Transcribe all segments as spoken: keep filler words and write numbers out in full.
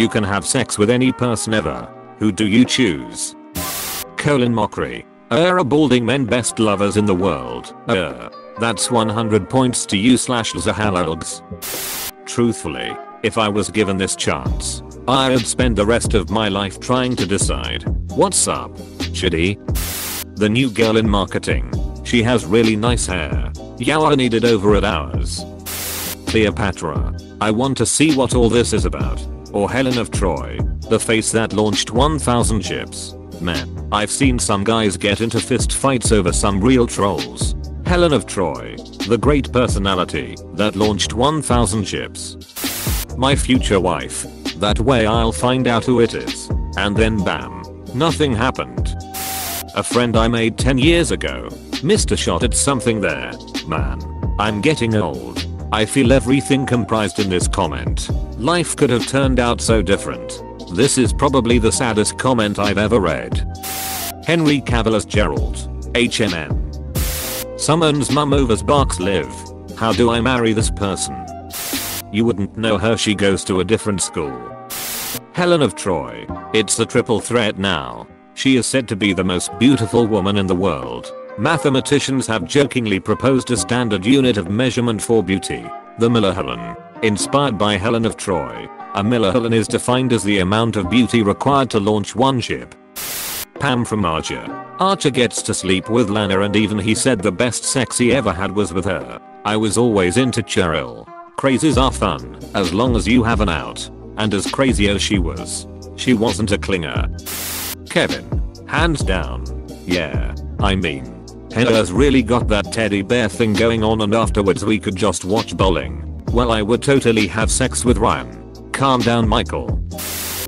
You can have sex with any person ever. Who do you choose? Colin Mochrie. Er uh, balding men best lovers in the world. Er. Uh, that's one hundred points to you slash Zahalogs. Truthfully, if I was given this chance, I would spend the rest of my life trying to decide. What's up? Shitty. The new girl in marketing. She has really nice hair. Yow, I needed over at ours. Cleopatra. I want to see what all this is about. Or Helen of Troy. The face that launched one thousand ships. Man, I've seen some guys get into fist fights over some real trolls. Helen of Troy. The great personality that launched one thousand ships. My future wife. That way I'll find out who it is. And then bam. Nothing happened. A friend I made ten years ago. Missed a shot at something there. Man, I'm getting old. I feel everything comprised in this comment. Life could have turned out so different. This is probably the saddest comment I've ever read. Henry Cavill as Gerald. H M M. Summons mum over Sparks Live. How do I marry this person? You wouldn't know her, she goes to a different school. Helen of Troy. It's a triple threat now. She is said to be the most beautiful woman in the world. Mathematicians have jokingly proposed a standard unit of measurement for beauty. The Millihelen. Inspired by Helen of Troy. A Millihelen is defined as the amount of beauty required to launch one ship. Pam from Archer. Archer gets to sleep with Lana, and even he said the best sex he ever had was with her. I was always into Cheryl. Crazes are fun, as long as you have an out. And as crazy as she was, she wasn't a clinger. Kevin. Hands down. Yeah. I mean, Heather's really got that teddy bear thing going on, and afterwards we could just watch bowling. Well, I would totally have sex with Ryan. Calm down, Michael.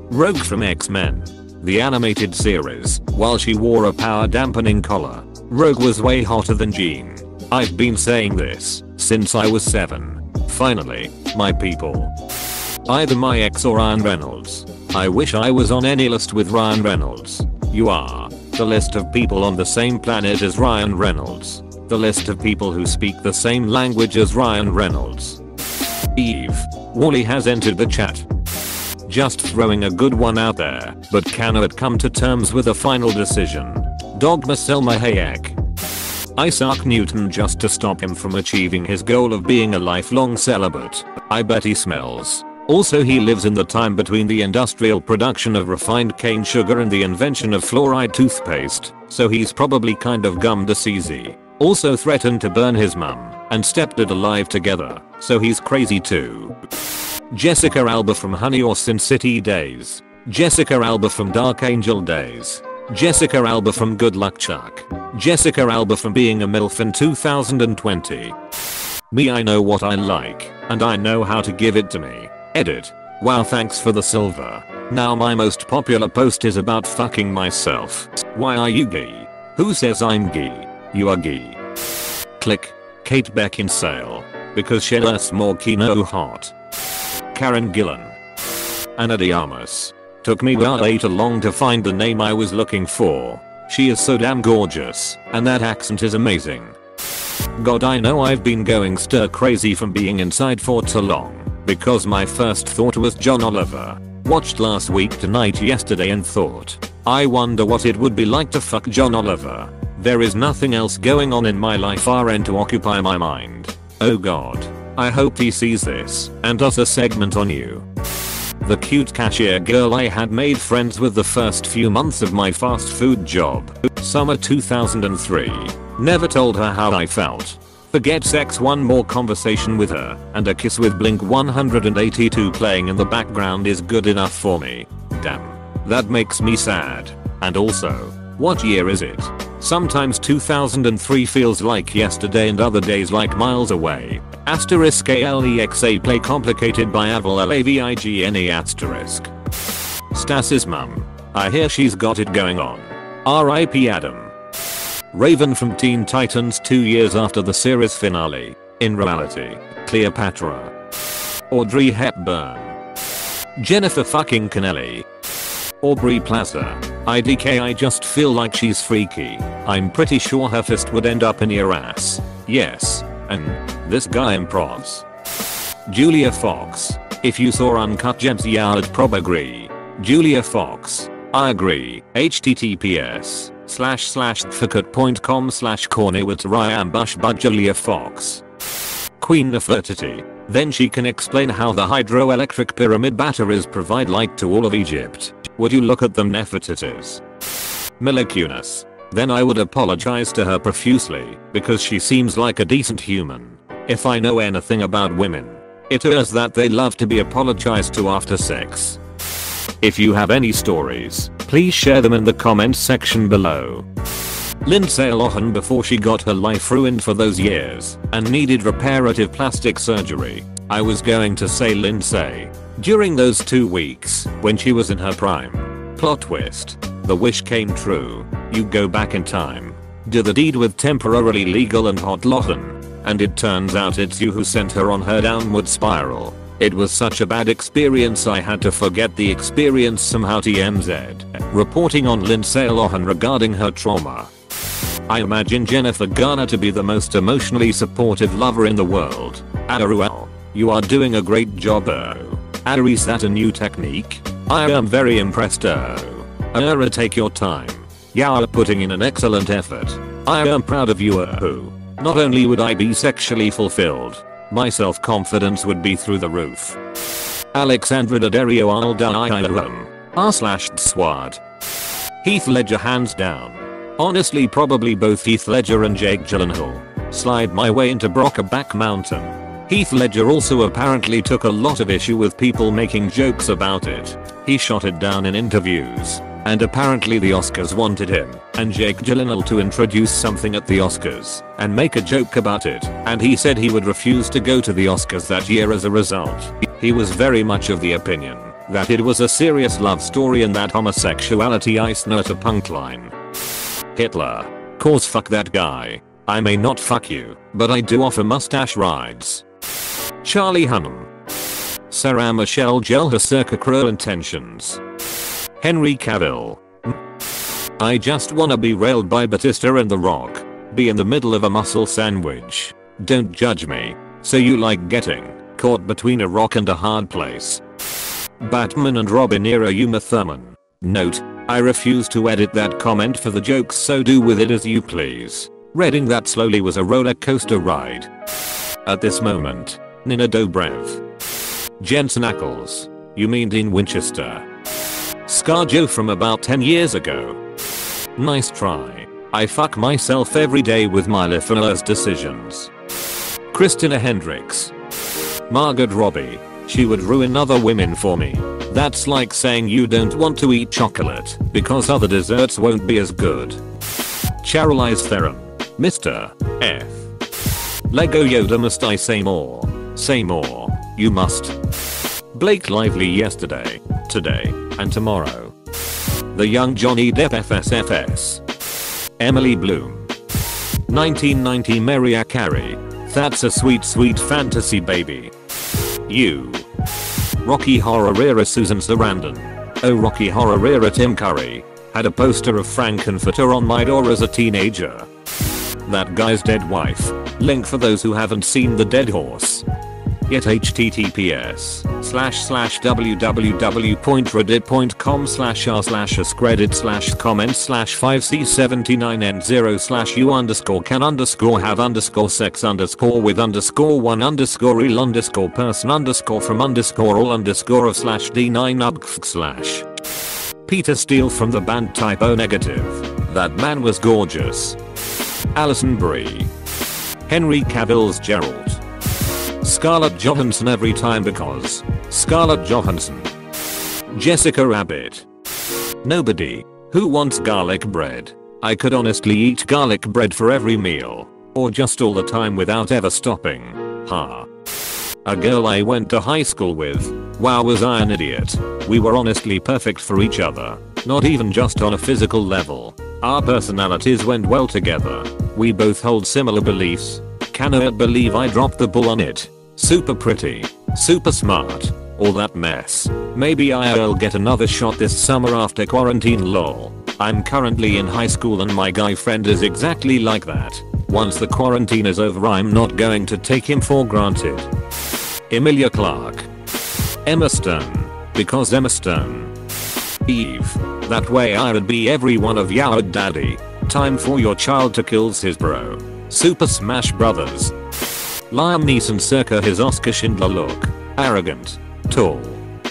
Rogue from X-Men. The animated series. While she wore a power dampening collar, Rogue was way hotter than Jean. I've been saying this since I was seven. Finally, my people. Either my ex or Ryan Reynolds. I wish I was on any list with Ryan Reynolds. You are. The list of people on the same planet as Ryan Reynolds. The list of people who speak the same language as Ryan Reynolds. Eve. Wally has entered the chat. Just throwing a good one out there, but cannot come to terms with a final decision. Dogma Selma Hayek. Isaac Newton, just to stop him from achieving his goal of being a lifelong celibate. I bet he smells. Also, he lives in the time between the industrial production of refined cane sugar and the invention of fluoride toothpaste, so he's probably kind of gum diseasey. Also threatened to burn his mum and stepdad alive together, so he's crazy too. Jessica Alba from Honey or Sin City days. Jessica Alba from Dark Angel days. Jessica Alba from Good Luck Chuck. Jessica Alba from Being a MILF in two thousand twenty. Me, I know what I like, and I know how to give it to me. Edit. Wow, thanks for the silver. Now my most popular post is about fucking myself. Why are you gay? Who says I'm gay? You are gay. Click. Kate Beckinsale. Because she less more kino hot. Karen Gillan. Ana de Armas. Took me way too long to find the name I was looking for. She is so damn gorgeous, and that accent is amazing. God, I know I've been going stir crazy from being inside for too long, because my first thought was John Oliver. Watched last week tonight yesterday and thought, I wonder what it would be like to fuck John Oliver. There is nothing else going on in my life R N to occupy my mind. Oh god. I hope he sees this and does a segment on you. The cute cashier girl I had made friends with the first few months of my fast food job. Summer two thousand three. Never told her how I felt. Forget sex, one more conversation with her and a kiss with Blink one eighty-two playing in the background is good enough for me. Damn. That makes me sad. And also, what year is it? Sometimes two thousand three feels like yesterday and other days like miles away. Asterisk A L E X A play complicated by Avil L A V I G N E asterisk. Stas's mum. I hear she's got it going on. R I P Adam. Raven from Teen Titans two years after the series finale. In reality, Cleopatra. Audrey Hepburn. Jennifer fucking Connelly. Aubrey Plaza. I D K, I just feel like she's freaky. I'm pretty sure her fist would end up in your ass. Yes. And this guy improvs. Julia Fox. If you saw Uncut Gems, yeah, I'd prob agree. Julia Fox. I agree. H T T P S. Slash slash thakut dot com slash cornywitz by Julia Fox. Queen Nefertiti. Then she can explain how the hydroelectric pyramid batteries provide light to all of Egypt. Would you look at them, Nefertitis? Mila Kunis. Then I would apologize to her profusely, because she seems like a decent human. If I know anything about women, it is that they love to be apologized to after sex. If you have any stories, please share them in the comments section below. Lindsay Lohan before she got her life ruined for those years and needed reparative plastic surgery. I was going to say Lindsay. During those two weeks, when she was in her prime. Plot twist. The wish came true. You go back in time. Do the deed with temporarily legal and hot Lohan. And it turns out it's you who sent her on her downward spiral. It was such a bad experience I had to forget the experience somehow. T M Z. Reporting on Lindsay Lohan regarding her trauma. I imagine Jennifer Garner to be the most emotionally supportive lover in the world. Addaruel. You are doing a great job, oh. Adder, is that a new technique? I am very impressed, oh. Adder, take your time. Ya are putting in an excellent effort. I am proud of you, oh. Not only would I be sexually fulfilled, my self-confidence would be through the roof. Alexandra D'Addario I'll die R slash swad. Heath Ledger hands down. Honestly probably both Heath Ledger and Jake Gyllenhaal. Slide my way into Brockback Mountain. Heath Ledger also apparently took a lot of issue with people making jokes about it. He shot it down in interviews. And apparently the Oscars wanted him and Jake Gyllenhaal to introduce something at the Oscars and make a joke about it, and he said he would refuse to go to the Oscars that year as a result. He was very much of the opinion that it was a serious love story and that homosexuality is not a punk line. Hitler. Cause fuck that guy. I may not fuck you, but I do offer mustache rides. Charlie Hunnam. Sarah Michelle Gellar circa Cruel Intentions. Henry Cavill. I just wanna be railed by Batista and The Rock. Be in the middle of a muscle sandwich. Don't judge me. So you like getting caught between a rock and a hard place. Batman and Robin era Uma Thurman. Note, I refuse to edit that comment for the jokes, so do with it as you please. Reading that slowly was a roller coaster ride. At this moment, Nina Dobrev. Jensen Ackles. You mean Dean Winchester. ScarJo from about ten years ago. Nice try. I fuck myself every day with Mila Kunis's decisions. Christina Hendricks. Margot Robbie. She would ruin other women for me. That's like saying you don't want to eat chocolate because other desserts won't be as good. Charlize Theron. Mister F. Lego Yoda must I say more? Say more. You must. Blake Lively yesterday, today, and tomorrow. The young Johnny Depp F S F S. Emily Bloom. nineteen ninety Mariah Carey. That's a sweet sweet fantasy baby. You. Rocky Horror era Susan Sarandon. Oh, Rocky Horror era Tim Curry. Had a poster of Frankenfurter on my door as a teenager. That guy's dead wife. Link for those who haven't seen The Dead Horse. Yet https slash slash www.reddit.com slash r slash ascredit slash comment slash 5c79n0 slash u underscore can underscore have underscore sex underscore with underscore one underscore real underscore person underscore from underscore all underscore of slash d9ubkf slash. Peter Steele from the band Type O Negative. That man was gorgeous. Alison Brie. Henry Cavill's Gerald. Scarlett Johansson every time because Scarlett Johansson. Jessica Rabbit. Nobody. Who wants garlic bread? I could honestly eat garlic bread for every meal. Or just all the time without ever stopping. Ha. A girl I went to high school with. Wow, was I an idiot. We were honestly perfect for each other. Not even just on a physical level. Our personalities went well together. We both hold similar beliefs. Cannot believe I dropped the ball on it. Super pretty. Super smart. All that mess. Maybe I'll get another shot this summer after quarantine, lol. I'm currently in high school and my guy friend is exactly like that. Once the quarantine is over, I'm not going to take him for granted. Emilia Clarke. Emma Stone. Because Emma Stone. Eve. That way I would be every one of your daddy. Time for your child to kills his bro. Super Smash Brothers. Liam Neeson circa his Oscar Schindler look. Arrogant, tall,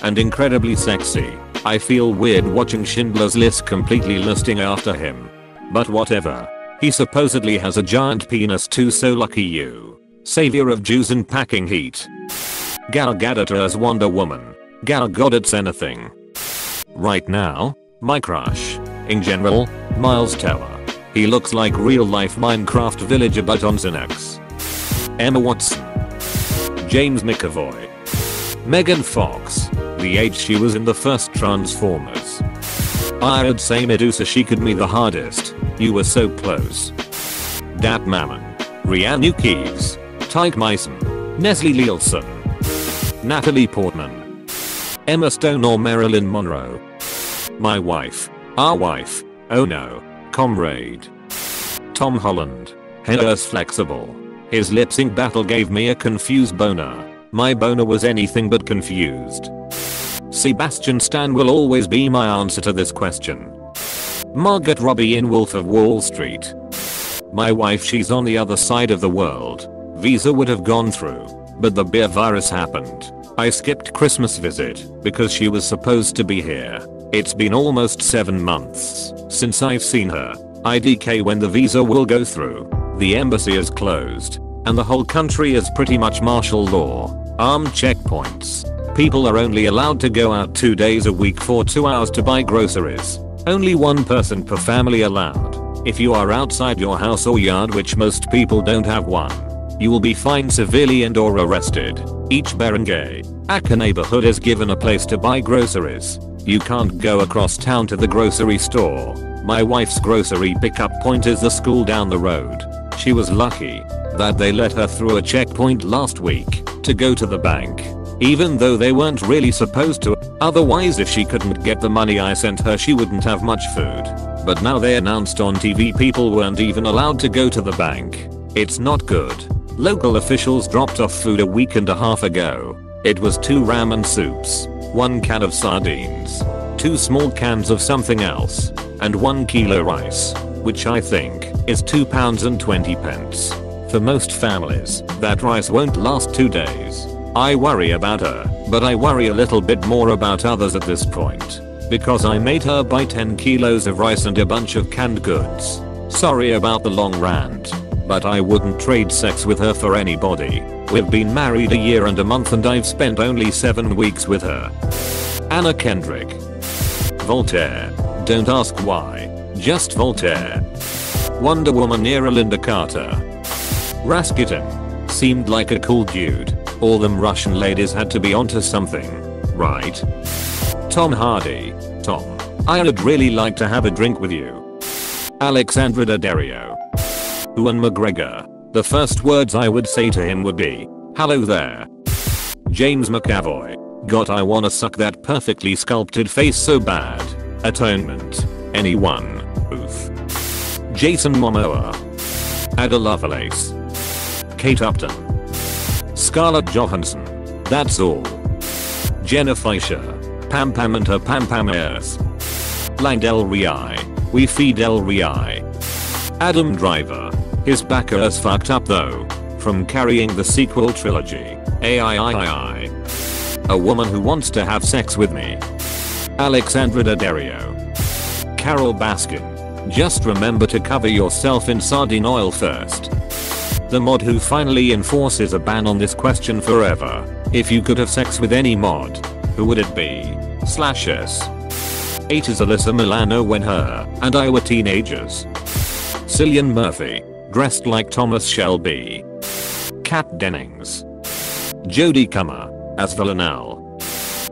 and incredibly sexy. I feel weird watching Schindler's List completely listing after him. But whatever. He supposedly has a giant penis too, so lucky you. Savior of Jews and packing heat. Gal Gadot as Wonder Woman. Gal Gadot's anything. Right now, my crush, in general, Miles Teller. He looks like real life Minecraft villager but on Xanax. Emma Watson. James McAvoy. Megan Fox. The age she was in the first Transformers. I would say Medusa, she could me the hardest. You were so close. Dat Mammon. Rhiannon Keeves. Tyke Meissen. Nestle Nielsen. Natalie Portman. Emma Stone or Marilyn Monroe. My wife. Our wife. Oh no. Comrade. Tom Holland. Hair's flexible. His lip sync battle gave me a confused boner. My boner was anything but confused. Sebastian Stan will always be my answer to this question. Margot Robbie in Wolf of Wall Street. My wife, she's on the other side of the world. Visa would have gone through, but the beer virus happened. I skipped Christmas visit because she was supposed to be here. It's been almost seven months since I've seen her. I D K when the visa will go through. The embassy is closed, and the whole country is pretty much martial law, armed checkpoints. People are only allowed to go out two days a week for two hours to buy groceries. Only one person per family allowed. If you are outside your house or yard, which most people don't have one, you will be fined severely and or arrested. Each barangay, aka neighborhood, is given a place to buy groceries. You can't go across town to the grocery store. My wife's grocery pickup point is the school down the road. She was lucky that they let her through a checkpoint last week to go to the bank, even though they weren't really supposed to. Otherwise, if she couldn't get the money I sent her, she wouldn't have much food. But now they announced on T V people weren't even allowed to go to the bank. It's not good. Local officials dropped off food a week and a half ago. It was two ramen soups, one can of sardines, two small cans of something else, and one kilo rice, which I think is two pounds and twenty pence. For most families, that rice won't last two days. I worry about her, but I worry a little bit more about others at this point, because I made her buy ten kilos of rice and a bunch of canned goods. Sorry about the long rant, but I wouldn't trade sex with her for anybody. We've been married a year and a month and I've spent only seven weeks with her. Anna Kendrick. Voltaire. Don't ask why, just Voltaire. Wonder Woman era Linda Carter. Rasputin. Seemed like a cool dude. All them Russian ladies had to be onto something, right? Tom Hardy. Tom, I would really like to have a drink with you. Alexandra D'Addario. Ewan McGregor. The first words I would say to him would be, hello there. James McAvoy. God, I wanna suck that perfectly sculpted face so bad. Atonement. Anyone. Oof. Jason Momoa. Ada Lovelace. Kate Upton. Scarlett Johansson. That's all. Jenna Fischer. Pam Pam and her Pam Pam airs. Landel Rii. We feed El Rii. Adam Driver. His back is fucked up though, from carrying the sequel trilogy. A I I I I. A woman who wants to have sex with me. Alexandra D'Addario. Carol Baskin. Just remember to cover yourself in sardine oil first. The mod who finally enforces a ban on this question forever. If you could have sex with any mod, who would it be? Slash S. It is Alyssa Milano when her and I were teenagers. Cillian Murphy. Dressed like Thomas Shelby. Kat Dennings. Jodie Comer. As Villanelle.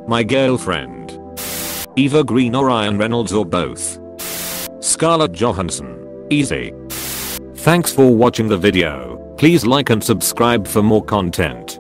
My girlfriend. Eva Green or Ryan Reynolds or both. Scarlett Johansson. Easy. Thanks for watching the video. Please like and subscribe for more content.